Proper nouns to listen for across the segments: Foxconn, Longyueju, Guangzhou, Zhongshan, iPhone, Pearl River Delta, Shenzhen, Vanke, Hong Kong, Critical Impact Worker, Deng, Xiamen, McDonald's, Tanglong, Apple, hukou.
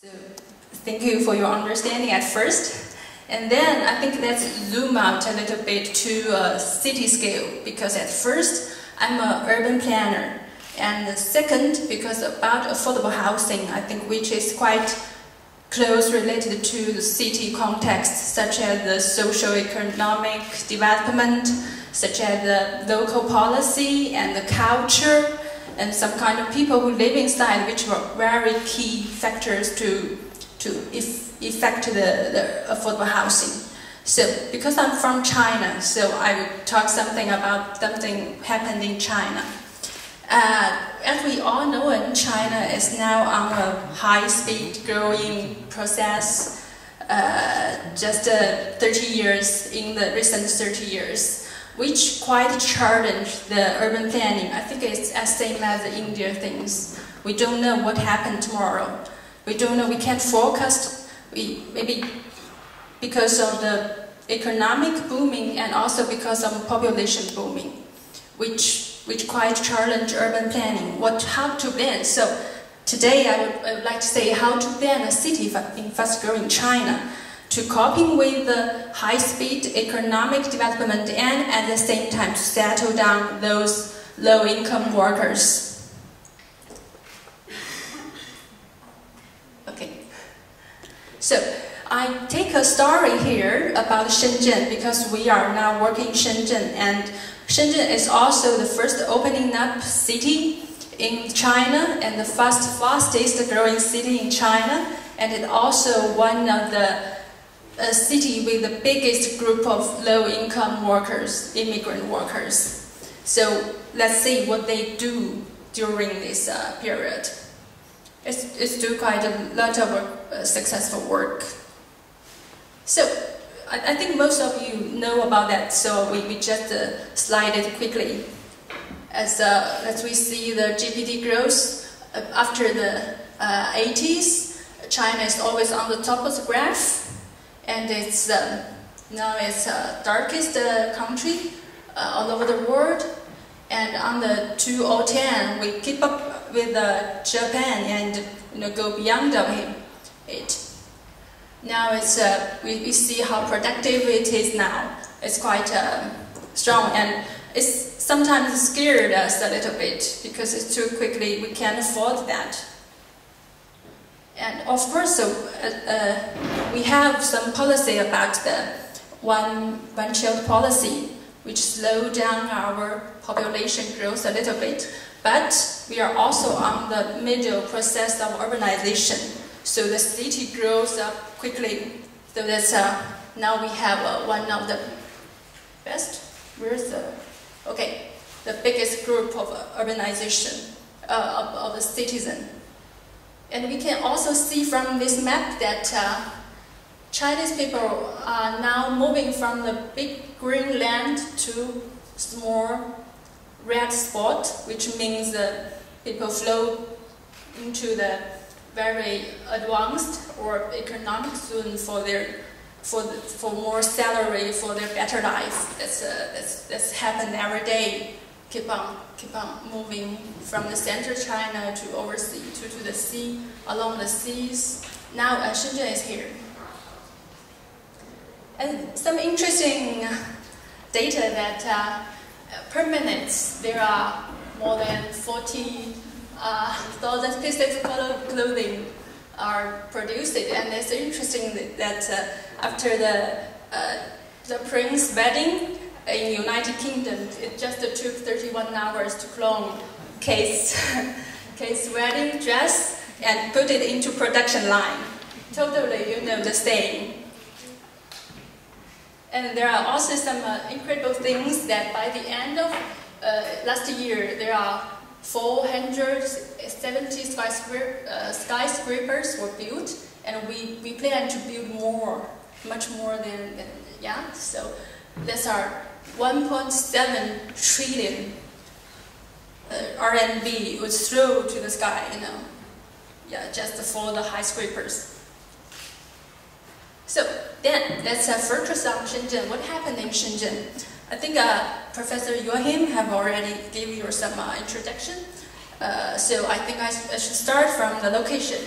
So thank you for your understanding at first. And then I think let's zoom out a little bit to city scale, because at first I'm an urban planner. And second, because about affordable housing, I think, which is quite close related to the city context, such as the socio-economic development, such as the local policy and the culture, and some kind of people who live inside, which were very key factors to effect the affordable housing. So, because I'm from China, so I will talk something about something happened in China. As we all know, China is now on a high-speed growing process, just 30 years, in the recent 30 years, which quite challenged the urban planning. I think it's the same as the India things. We don't know what happened tomorrow. We don't know, we can't forecast. Maybe because of the economic booming and also because of population booming, which quite challenge urban planning, how to plan. So today I would like to say how to plan a city in fast-growing China to coping with the high-speed economic development and at the same time to settle down those low-income workers. Okay. So I take a story here about Shenzhen because we are now working in Shenzhen, and Shenzhen is also the first opening up city in China and the fastest growing city in China, and it's also one of the city with the biggest group of low-income workers, immigrant workers. So let's see what they do during this period. It's do quite a lot of successful work. So I think most of you know about that, so we just slide it quickly. As we see the GDP growth after the 80s, China is always on the top of the graph, and it's now it's darkest country all over the world. And on the 2010, we keep up with Japan and, you know, go beyond it. Now it's, we see how productive it is now. It's quite strong, and it's sometimes scared us a little bit because it's too quickly, we can't afford that. And of course, so, we have some policy about the one-child policy, which slowed down our population growth a little bit. But we are also on the middle process of urbanization. So the city grows up quickly. So that's now we have one of the best. Where's the okay? The biggest group of urbanization of the citizen. And we can also see from this map that Chinese people are now moving from the big green land to small red spot, which means people flow into the very advanced or economic zone for more salary, for their better life. That's happened every day. Keep on moving from the center China to overseas to the sea, along the seas. Now Shenzhen is here. And some interesting data that per minute there are more than 40,000 pieces of clothing are produced, and it's interesting that after the prince's wedding in United Kingdom, it just took 31 hours to clone Kate's wedding dress and put it into production line. Totally, you know, the same. And there are also some incredible things that by the end of last year there are 470 skyscrapers were built, and we plan to build more, much more than yeah. So that's our 1.7 trillion RMB would throw to the sky, you know, yeah, just for the skyscrapers. So then let's focus on Shenzhen. What happened in Shenzhen? I think Professor Joachim have already given you some introduction. So I think I should start from the location.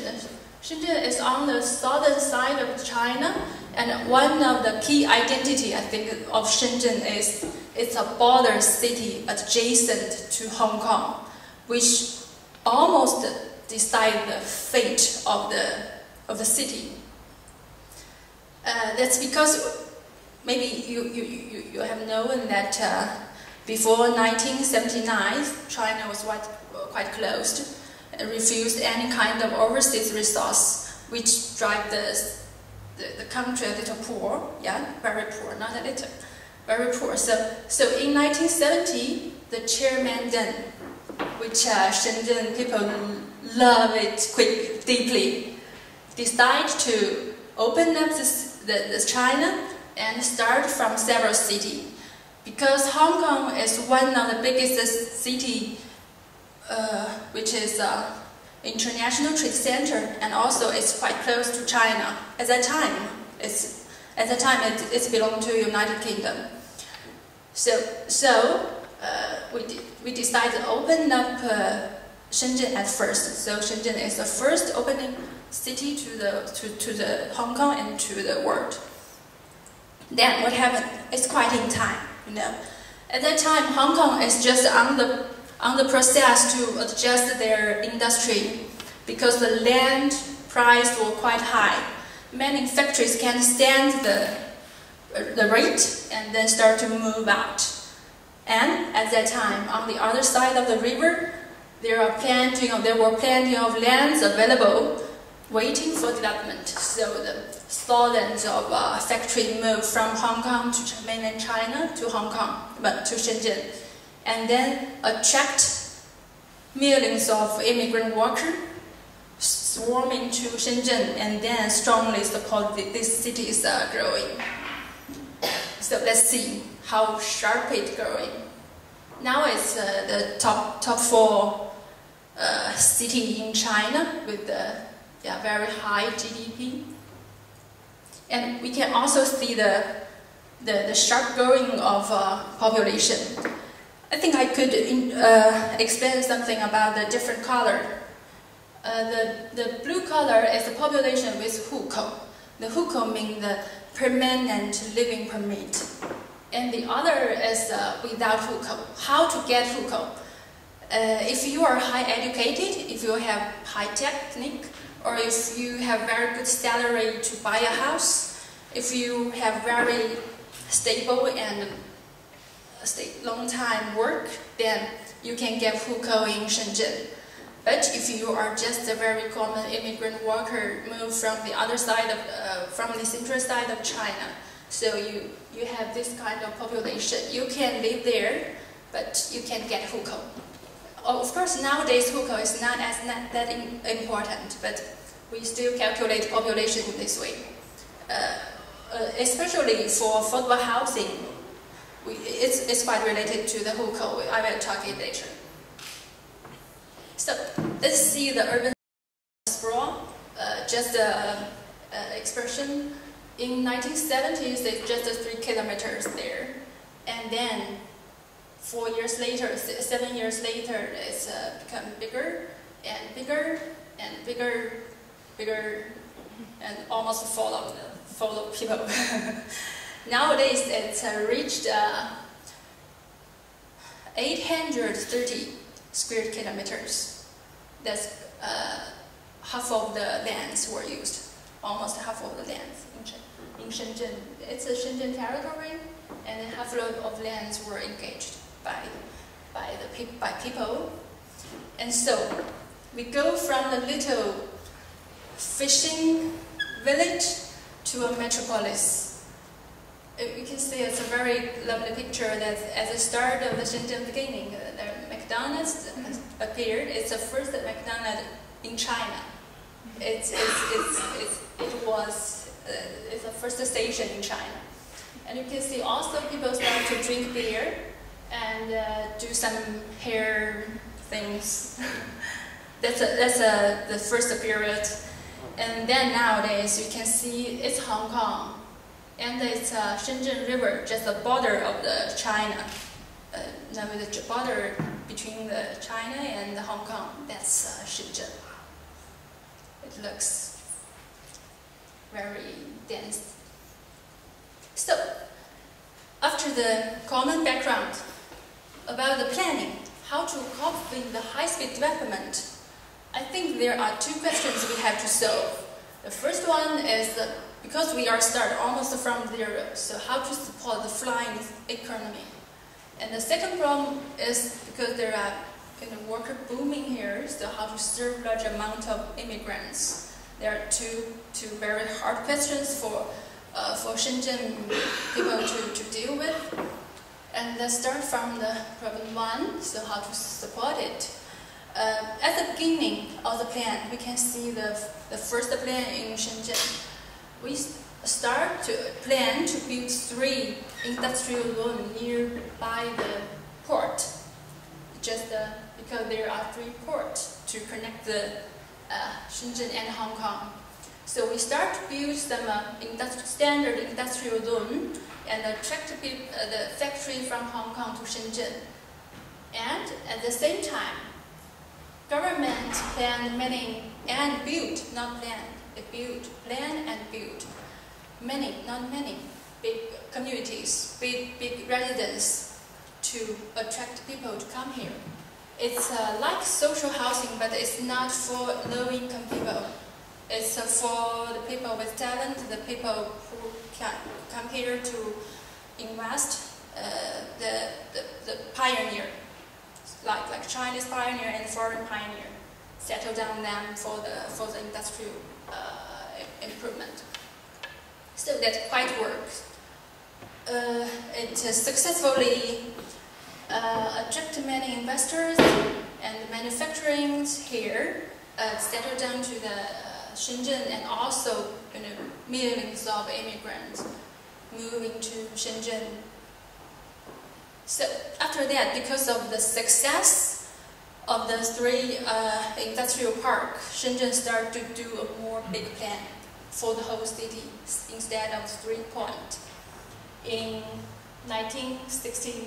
Shenzhen is on the southern side of China, and one of the key identity, I think, of Shenzhen is it's a border city adjacent to Hong Kong, which almost decide the fate of the city. That's because maybe you have known that before 1979, China was quite closed, refused any kind of overseas resource, which drive the country a little poor, yeah, very poor, not a little, very poor. So in 1970, the chairman Deng, which Shenzhen people love it deeply, decide to open up the China and start from several cities. Because Hong Kong is one of the biggest cities, which is international trade center, and also it's quite close to China. At that time, it belonged to United Kingdom. So we decided to open up Shenzhen at first. So Shenzhen is the first opening city to the Hong Kong and to the world. Then what happened? It's quite in time, you know. At that time, Hong Kong is just on the process to adjust their industry because the land price was quite high. Many factories can't stand the rate and then start to move out. And at that time, on the other side of the river, there were plenty of lands available, waiting for development. So the thousands of factories moved from Hong Kong to mainland China to Hong Kong, but to Shenzhen, and then attract millions of immigrant workers swarming to Shenzhen, and then strongly support this city is growing. So let's see how sharp it's growing. Now it's the top four city in China with very high GDP. And we can also see the sharp growing of population. I think I could explain something about the different color. The blue color is the population with hukou. The hukou means the permanent living permit. And the other is without hukou. How to get hukou? If you are high educated, if you have high technique, or if you have very good salary to buy a house, if you have very stable and long time work, then you can get hukou in Shenzhen. But if you are just a very common immigrant worker, moved from the other side of from the central side of China, so you have this kind of population, you can live there, but you can get hukou. Of course, nowadays hukou is not as important, but we still calculate population this way. Especially for affordable housing, it's quite related to the hukou. I will talk it later. So let's see the urban sprawl. Just an expression. In 1970s, it's just 3 kilometers there, and then 4 years later, 7 years later, it's become bigger and bigger and bigger, and almost full of people. Nowadays, it's reached 830 square kilometers. That's half of the lands were used, almost half of the lands in Shenzhen. It's a Shenzhen territory, and half of lands were engaged by people. And so we go from the little fishing village to a metropolis. You can see it's a very lovely picture that at the start of the Shenzhen beginning, the McDonald's appeared. It's the first McDonald's in China. It's the first station in China. And you can see also people start to drink beer and do some hair things. that's the first period. And then nowadays you can see it's Hong Kong, and it's Shenzhen River, just the border of the China. Now the border between the China and Hong Kong. That's Shenzhen. It looks very dense. So, after the common background about the planning, how to cope with the high-speed development, I think there are two questions we have to solve. The first one is, because we are start almost from zero, so how to support the flying economy. And the second problem is because there are worker booming here, so how to serve large amount of immigrants. There are two very hard questions for Shenzhen people to deal with. And let's start from the problem one, so how to support it. At the beginning of the plan, we can see the first plan in Shenzhen. We start to plan to build 3 industrial zones nearby the port, just because there are 3 ports to connect the Shenzhen and Hong Kong. So we start to build some standard industrial zone and attract the factory from Hong Kong to Shenzhen. And at the same time, government planned many and built, not planned, plan and build. Many, not many, big communities, big residents to attract people to come here. It's like social housing, but it's not for low-income people. It's for the people with talent, the people who can come here to invest, the pioneer, like Chinese pioneer and foreign pioneer, settle down them for the industrial improvement. So that quite works. It successfully attracted many investors and manufacturing here, settled down to the Shenzhen, and also millions of immigrants moving to Shenzhen. So after that, because of the success of the 3 industrial park, Shenzhen started to do a more big plan for the whole city instead of 3 points. In 1986,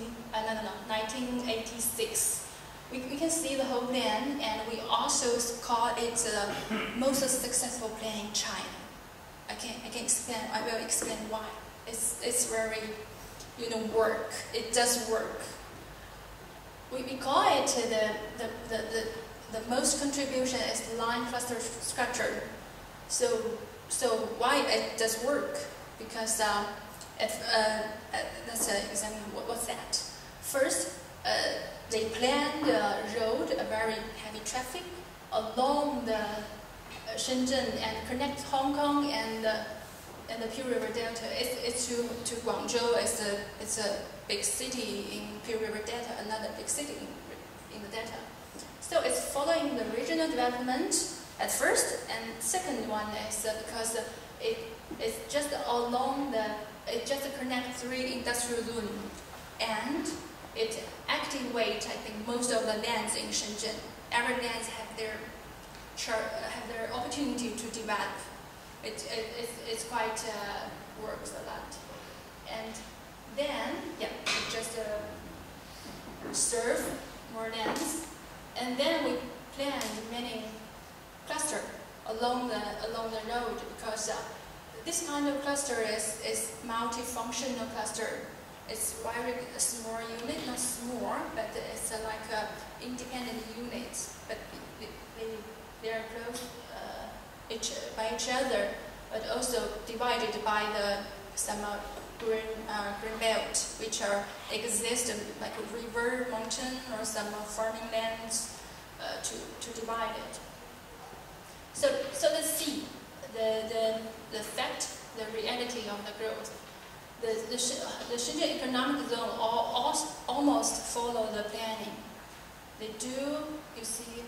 we can see the whole plan, and we also call it the most successful plan in China. I can explain. I will explain why. It's very, work. It does work. We call it the most contribution is line cluster structure. So why it does work? Because let's examine what's that. First, they planned a road, a very heavy traffic along the Shenzhen and connect Hong Kong and the Pearl River Delta. It's to Guangzhou. It's a big city in Pearl River Delta, another big city in the Delta. So it's following the regional development at first, and second one is because it's just along it just connects 3 industrial zones, and it activates I think most of the lands in Shenzhen. Every lands have their opportunity to develop. It's quite works a lot, and then it just serve more lands, and then we planned many cluster along the road, because this kind of cluster is multifunctional cluster. It's very small unit, not small, but it's like independent units, but they are close by each other, but also divided by some green belt, which are existent like a river, mountain, or some farming lands to divide it. So let's see the fact, the reality of the growth. The Shenzhen economic zone almost follow the planning. They do, you see,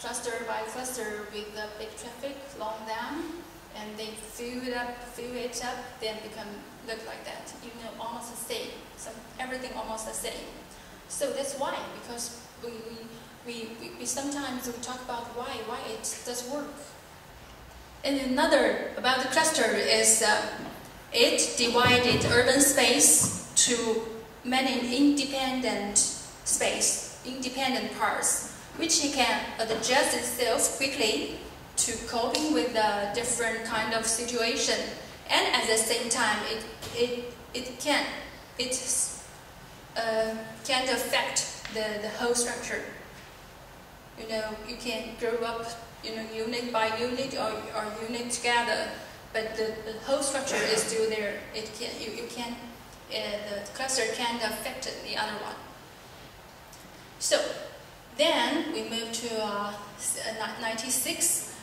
cluster by cluster with the big traffic along them, and they fill it up, then become look like that. Almost the same. Everything almost the same. So that's why, because we sometimes talk about why it does work. And another about the cluster is it divided urban space to many independent space, independent parts, which can adjust itself quickly to coping with the different kind of situation, and at the same time it can affect the whole structure. You know, you can grow up, you know, unit by unit or unit together, but the whole structure is still there. It can the cluster can affect the other one. So then we move to 96.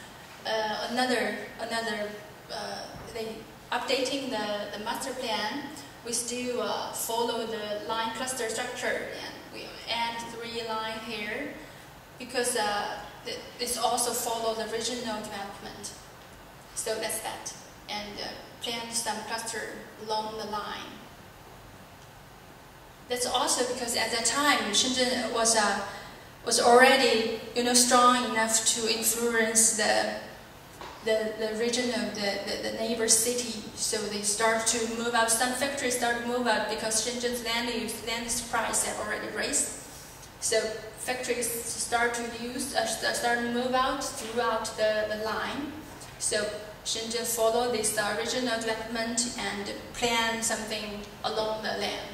They updating the master plan. We still follow the line cluster structure, and we add 3 lines here because this also follows the regional development. So that's that, and plant some cluster along the line. That's also because at that time Shenzhen was already, you know, strong enough to influence the region of the neighbor city. So they start to move out, some factories start to move out because Shenzhen's land price have already raised. So factories start to move out throughout the line. So Shenzhen follow this regional development and plan something along the land.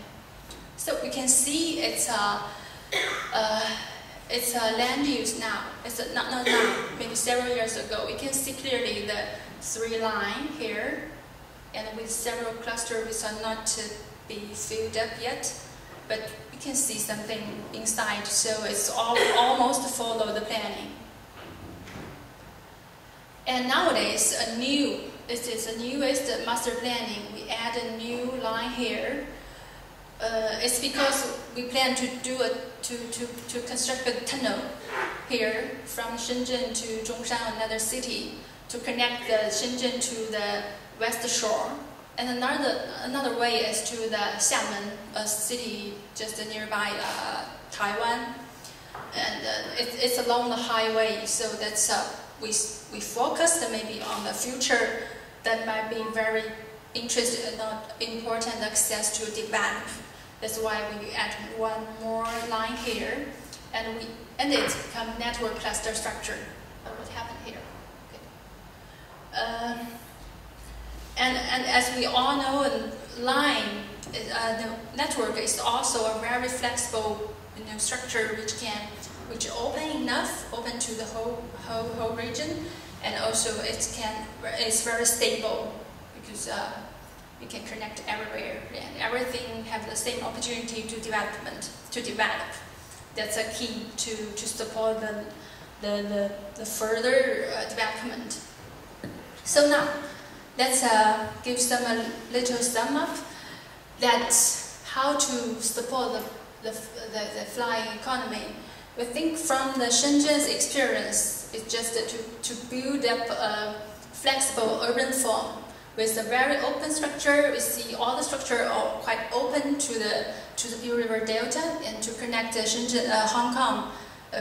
So we can see it's a land use now. It's not now, maybe several years ago. We can see clearly the 3 line here, and with several clusters which are not to be filled up yet, but we can see something inside. So it's almost follow the planning. And nowadays, it is the newest master planning. We add a new line here. It's because we plan to do to construct a tunnel here from Shenzhen to Zhongshan, another city, to connect the Shenzhen to the west shore. And another way is to the Xiamen, a city just nearby Taiwan, and it's along the highway. So that's we focus maybe on the future that might be very interesting, not important access to develop. That's why we add one more line here, and it becomes network cluster structure. What happened here? Okay. And as we all know, the network is also a very flexible, you know, structure which open enough, open to the whole region, and also it's very stable because you can connect everywhere, and everything have the same opportunity to develop. That's a key to support the further development. So now, let's give a little sum up. That's how to support the flying economy. We think from the Shenzhen's experience, it's just to build up a flexible urban form. With a very open structure, we see all the structure are quite open to the Pearl River Delta and to connect Shenzhen, Hong Kong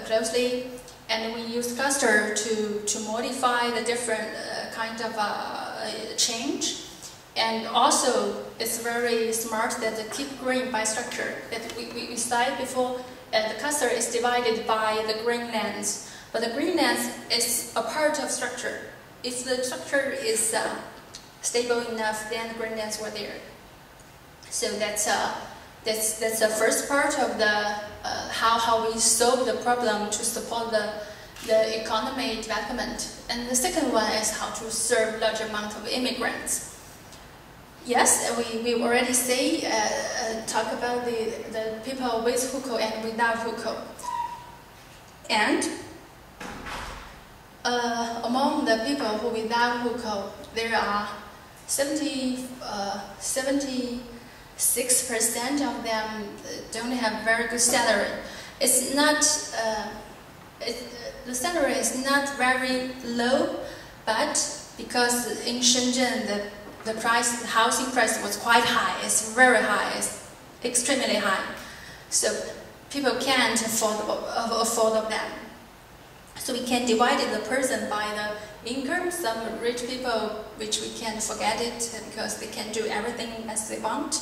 closely. And we use cluster to modify the different kind of change. And also, it's very smart that they keep green by structure. That we studied before, the cluster is divided by the green lands. But the green lands is a part of structure. If the structure is stable enough, then green lands were there. So that's the first part of the how we solve the problem to support the economy development. And the second one is how to serve large amount of immigrants. Yes, we already say talk about the people with hukou and without hukou, and among the people who without hukou, there are 76% of them don't have very good salary. It's not the salary is not very low, but because in Shenzhen the price, the housing price was quite high. It's very high. It's extremely high. So people can't afford them. So we can divide the person by the income. Some rich people, which we can forget it because they can do everything as they want.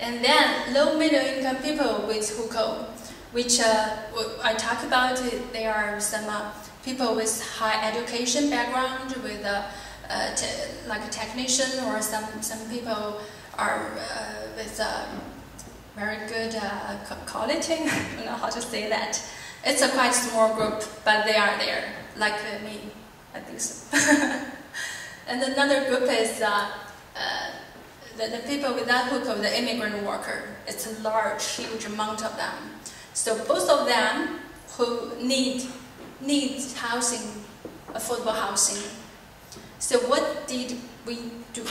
And then low middle income people with hukou, which I talk about. There are some people with high education background, with like a technician, or some people are with very good quality. I don't know how to say that. It's a quite small group, but they are there, like me, I think so. And another group is the people without hukou, the immigrant worker. It's a large, huge amount of them. So both of them who need housing, affordable housing. So what did we do?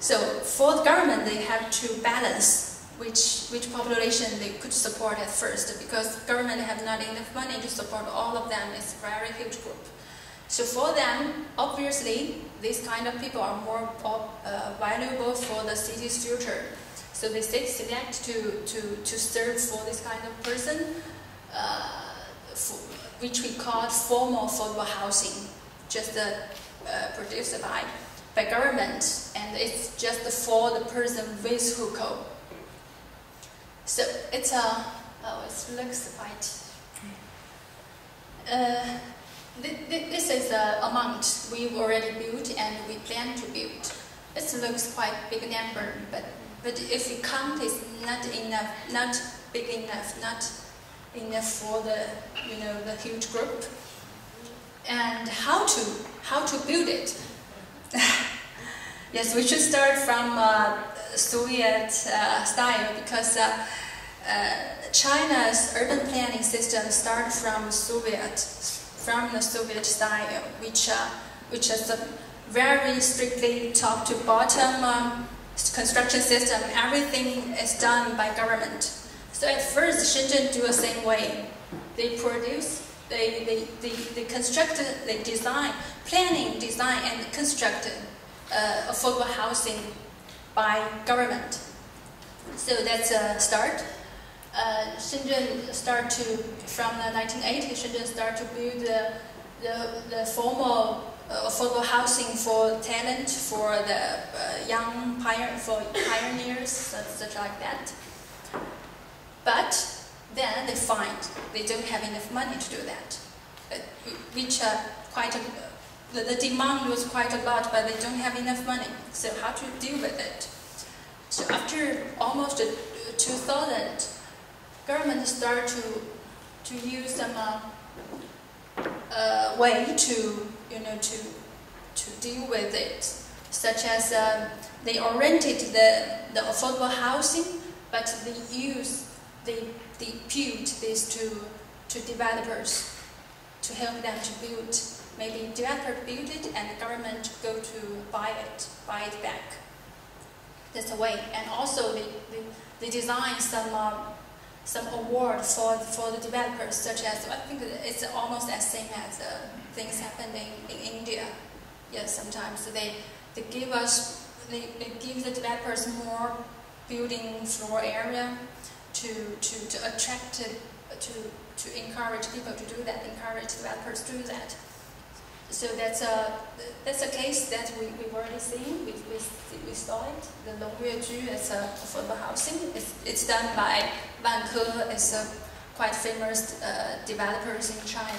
So for the government, they have to balance which population they could support at first, because government have not enough money to support all of them. It's a very huge group. So for them, obviously, these kind of people are more valuable for the city's future. So they select to serve for this kind of person, which we call formal affordable housing, just produced by government, and it's just for the person with hukou. So it's a, oh, it looks quite. This is the amount we've already built and we plan to build. It looks quite big number, but if you count, it's not enough, not big enough, not enough for the, you know, the huge group. And how to build it? Yes, we should start from Soviet style, because China's urban planning system starts from the Soviet style, which is a very strictly top to bottom construction system. Everything is done by government. So at first, Shenzhen do the same way. They produce, they construct, they design, planning, design, and construct affordable housing by government. So that's a start. Shenzhen start to, from the 1980s, Shenzhen start to build the formal affordable housing for talent, for the young pioneers, such like that. But then they find they don't have enough money to do that, which quite a, the demand was quite a lot, but they don't have enough money. So how to deal with it? So after almost 2000. Government start to use some way to, you know, to deal with it, such as they oriented the affordable housing, but they built this to developers to help them to build. Maybe developer build it and the government go to buy it back. That's a way. And also they design some award for the developers, such as, I think it's almost as same as things happened in India. Yes, sometimes they give us, they give the developers more building floor area to attract, to encourage people to do that, encourage developers to do that. So that's a case that we've already seen, we saw it, the Longyueju as a affordable housing. It's done by Vanke, it's a quite famous developers in China.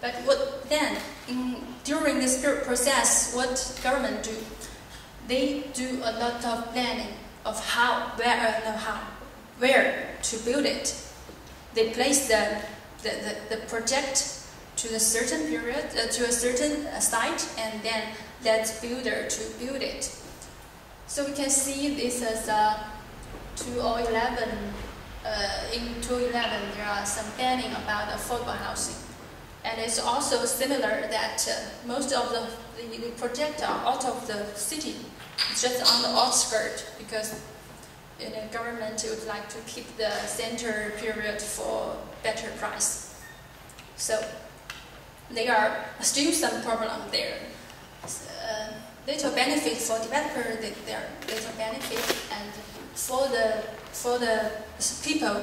But what then, during this process, what government do? They do a lot of planning of where to build it. They place the project to a certain period, to a certain site, and then let builder to build it. So we can see this as 2011. In 2011, there are some planning about affordable housing, and it's also similar that most of the projects are out of the city, just on the outskirts, because in the government would like to keep the center period for better price. So there are still some problems there. Little benefit for developer, there are little benefit, and for the people,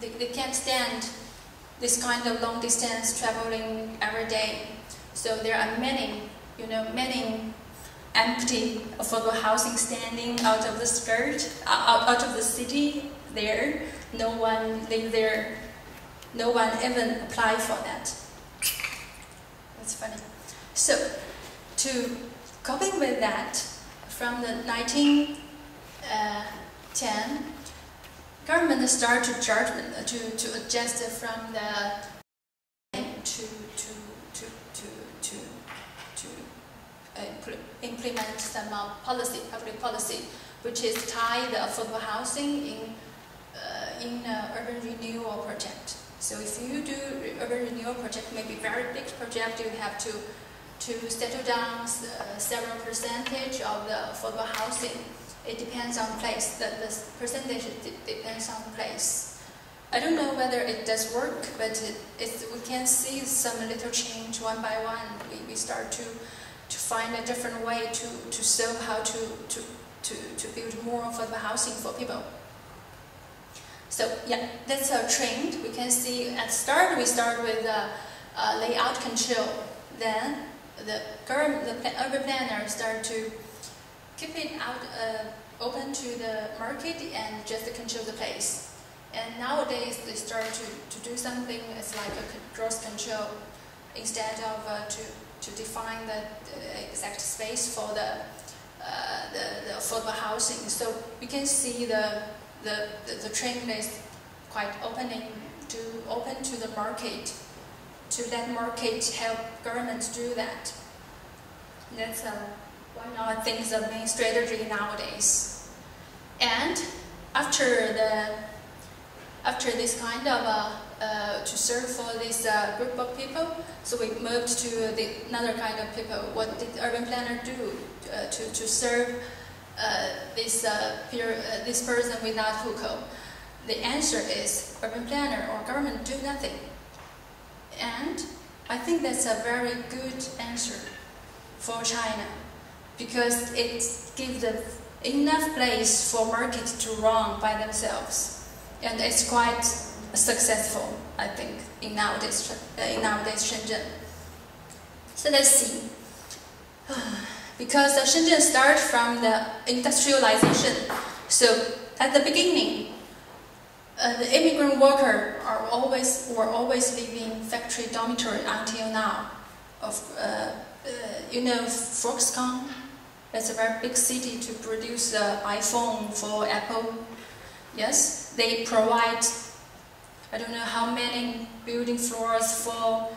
they can't stand this kind of long distance traveling every day. So there are many empty affordable housing standing out of the skirt, out of the city there. No one live there. No one even applied for that. That's funny. So, to coping with that, from the 1910, government started to judgment to adjust from the to implement some policy, public policy, which is tie the affordable housing in urban renewal project. So if you do urban renewal project, maybe very big project, you have to settle down several percentage of the affordable housing. It depends on place. The percentage depends on place. I don't know whether it does work, but we can see some little change one by one. We start to find a different way to show how to build more affordable housing for people. So yeah, that's a trend. We can see at start we start with layout control. Then the urban planner start to keep it out open to the market and just control the place. And nowadays they start to do something as like a growth control instead of to define the exact space for the affordable housing. So we can see the trend is quite open to the market, to let market help governments do that. That's one of the things, the main strategy nowadays. And after this kind of to serve for this group of people, so we moved to another kind of people. What did urban planner do to serve this person without hukou? The answer is urban planner or government do nothing. And I think that's a very good answer for China, because it gives them enough place for markets to run by themselves, and it's quite successful, I think, in nowadays Shenzhen. So let's see. Because Shenzhen starts from the industrialization, so at the beginning, the immigrant workers were always living factory dormitory until now. You know, Foxconn, that's a very big city to produce the iPhone for Apple. Yes, they provide, I don't know how many building floors for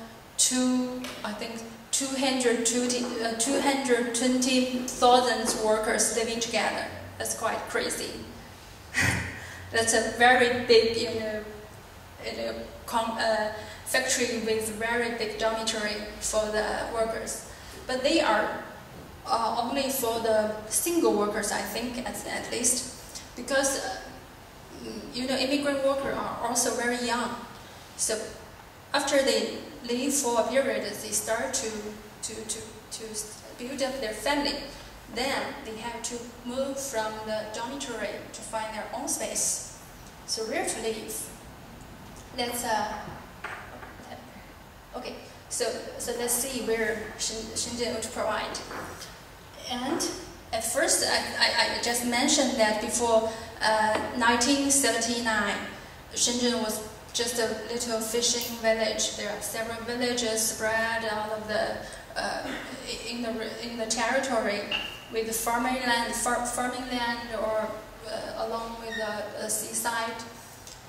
I think 220,000 workers living together. That's quite crazy. That's a very big, factory with very big dormitory for the workers. But they are only for the single workers, I think, at least, because immigrant workers are also very young. So after they leave for a period, they start to build up their family. Then they have to move from the dormitory to find their own space. So where to live? Okay. So let's see where Shenzhen would provide. And at first, I just mentioned that before 1979, Shenzhen was just a little fishing village. There are several villages spread out of the in the territory, with the farming land or along with the seaside.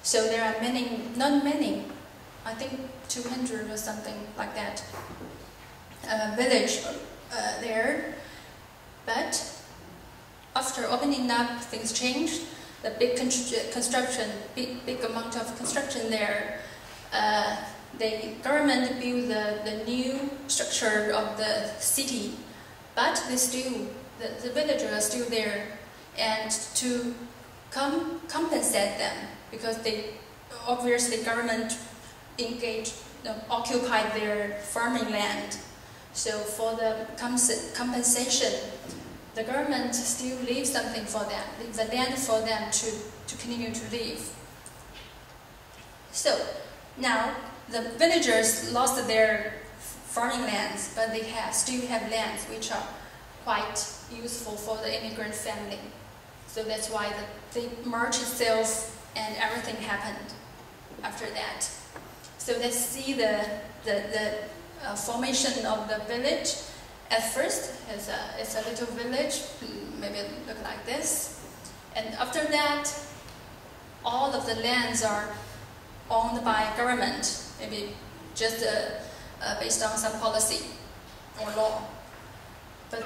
So there are not many, I think 200 or something like that, village there. But after opening up, things changed. The big construction, big amount of construction there. The government built the new structure of the city, but the villagers are still there, and to compensate them, because they obviously government occupied their farming land. So for the compensation, the government still leaves something for them, leaves the land for them to continue to live. So now the villagers lost their farming lands, but they still have lands which are quite useful for the immigrant family. So that's why the March itself and everything happened after that. So they see the formation of the village. At first, it's a little village, maybe it look like this. And after that, all of the lands are owned by government, maybe just based on some policy or law. But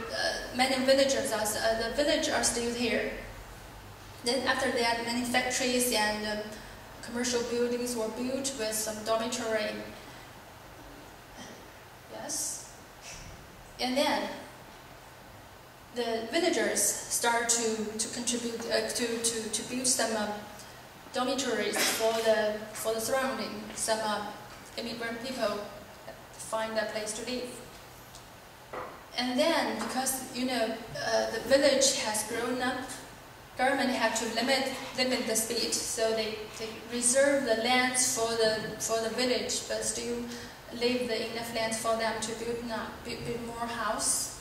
many villagers, the village are still here. Then after that, many factories and commercial buildings were built with some dormitory. Yes. And then the villagers start to contribute to build some dormitories for the surrounding. Some immigrant people find a place to live. And then, because the village has grown up, government had to limit the speed. So they reserve the lands for the village, but still leave enough lands for them to build more house.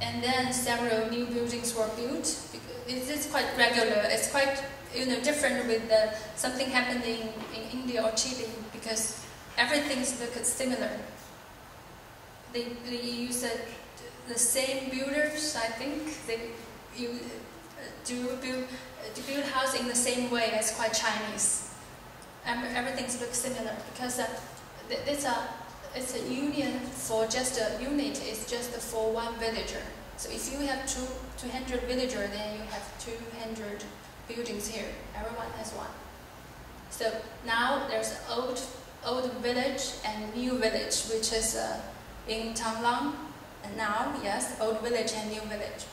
And then several new buildings were built. It's quite regular. It's quite different with something happening in India or Chile, because everything looks similar. They use the same builders, I think. To build house in the same way as quite Chinese. Everything looks similar because it's a union for just a unit. It's just for one villager. So if you have 200 villagers, then you have 200 buildings here. Everyone has one. So now there's old village and new village, which is in Tanglong. And now, yes, old village and new village.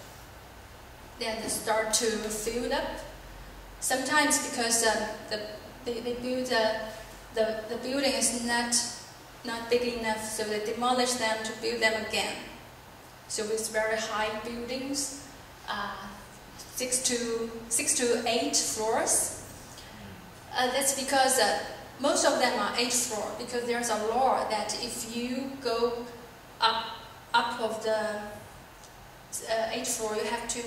Then they start to fill up. Sometimes because they build the building is not big enough, so they demolish them to build them again. So it's very high buildings, 6 to 8 floors. That's because most of them are 8th floor, because there's a law that if you go up of the 8th floor, you have to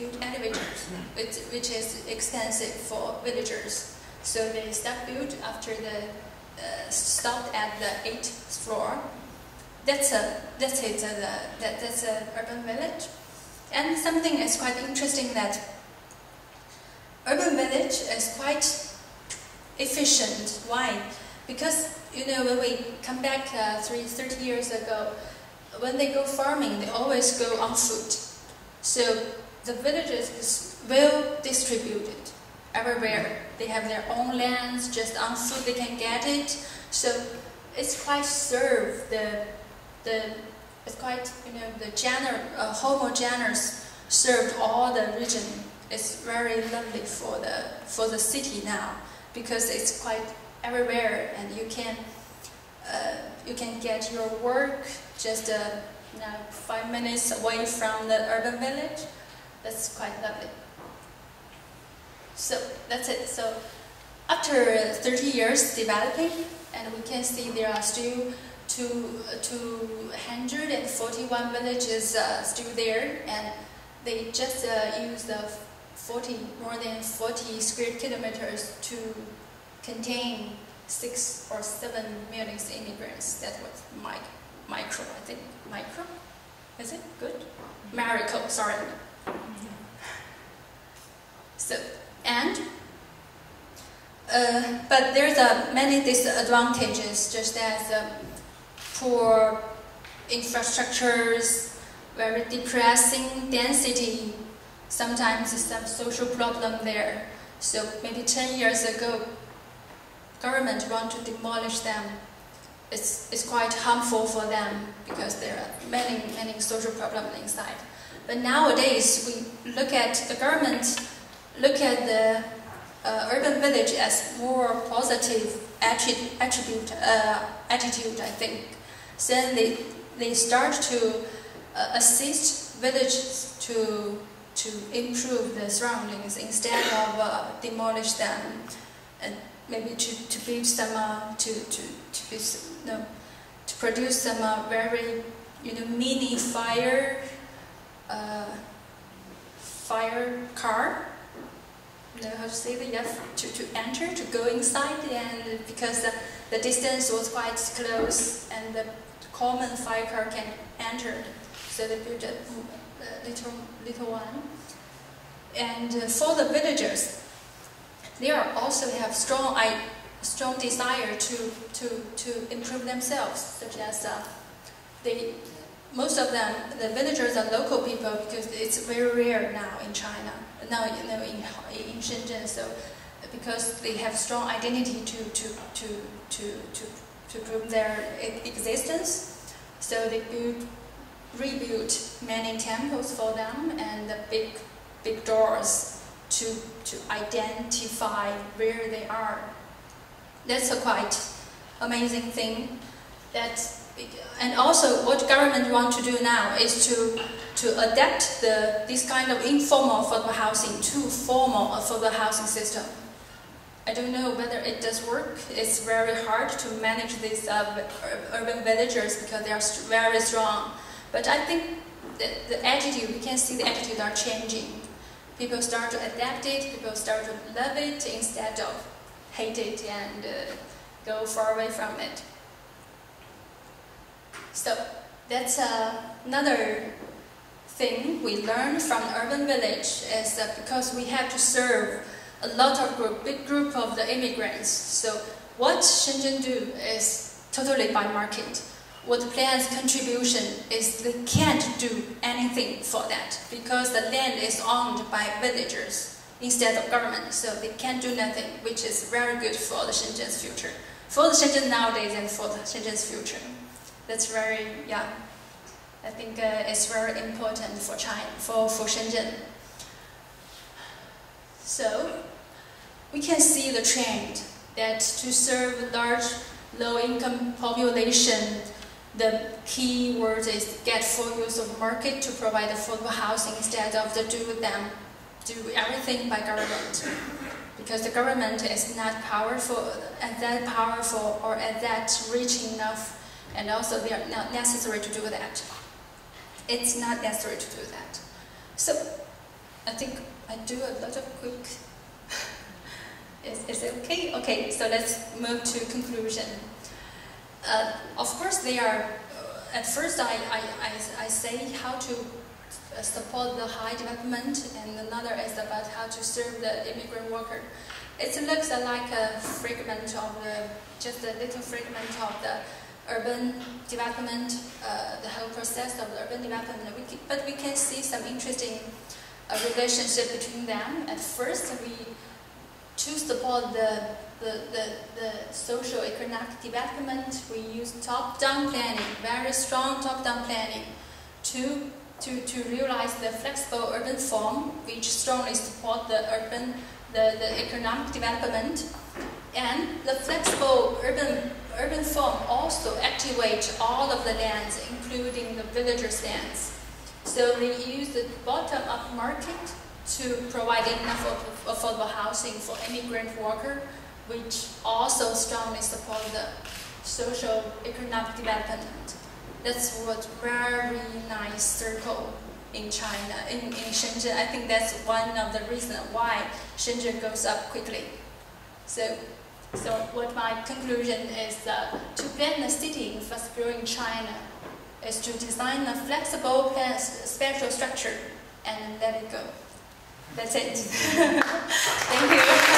build elevators, which is expensive for villagers. So they built after they stopped at the 8th floor. That's urban village. And something is quite interesting, that urban village is quite efficient. Why? Because when we come back 30 years ago. When they go farming, they always go on foot. So the villages is well distributed everywhere. They have their own lands, just on foot they can get it. So it's quite served the homogeneous served all the region. It's very lovely for the city now, because it's quite everywhere, and you can get your work just 5 minutes away from the urban village. That's quite lovely. So that's it. So after 30 years developing, and we can see there are still 241 villages still there, and they just use the more than 40 square kilometers to contain 6 or 7 million immigrants. That was micro, I think. Micro? Is it good? Miracle, sorry. So, but there's many disadvantages, just as poor infrastructures, very depressing density, sometimes some social problem there. So maybe 10 years ago, government want to demolish them. It's quite harmful for them, because there are many social problems inside. But nowadays, we look at the government, look at the urban village as more positive attitude, I think. So they start to assist villages to improve the surroundings instead of demolish them. And maybe to build some to produce some very mini fire car how to say that, to enter, to go inside, and because the distance was quite close and the common fire car can enter, so they built a little one. And for the villagers, they are also have strong desire to improve themselves, such as most of them, the villagers are local people because it's very rare now in China, now in Shenzhen. So because they have strong identity to prove their existence, so they rebuilt many temples for them and the big doors to identify where they are. That's a quite amazing thing. And also, what government want to do now is to adapt this kind of informal affordable housing to formal affordable housing system. I don't know whether it does work. It's very hard to manage these urban villagers because they are very strong. But I think the attitude, we can see the attitude are changing. People start to adapt it, people start to love it instead of hate it and go far away from it. So that's another thing we learned from urban village, is that because we have to serve a lot of big group of the immigrants. So what Shenzhen do is totally by market. What plans contribution is they can't do anything for that because the land is owned by villagers instead of government. So they can't do nothing, which is very good for the Shenzhen's future, for the Shenzhen nowadays and for the Shenzhen's future. That's very, I think it's very important for China, for Shenzhen. So, we can see the trend that to serve large, low-income population, the key word is get full use of market to provide affordable housing instead of do everything by government. Because the government is not powerful, or at that rich enough. And also, they are not necessary to do that. It's not necessary to do that. So, I think I do a lot of quick. Is it okay? Okay, so let's move to conclusion. Of course, they are. At first, I say how to support the high development, and another is about how to serve the immigrant worker. It looks like a fragment of just a little fragment of the urban development, the whole process of urban development, but we can see some interesting relationship between them. At first, we choose to support the social economic development. We use top-down planning, very strong top-down planning, to realize the flexible urban form, which strongly support the economic development. And the flexible urban form also activates all of the lands, including the villagers' lands. So they use the bottom-up market to provide enough affordable housing for immigrant workers, which also strongly support the social economic development. That's what very nice circle in China, in Shenzhen. I think that's one of the reasons why Shenzhen goes up quickly. So what my conclusion is, to plan the city for growing China is to design a flexible spatial structure and let it go. That's it. Thank you.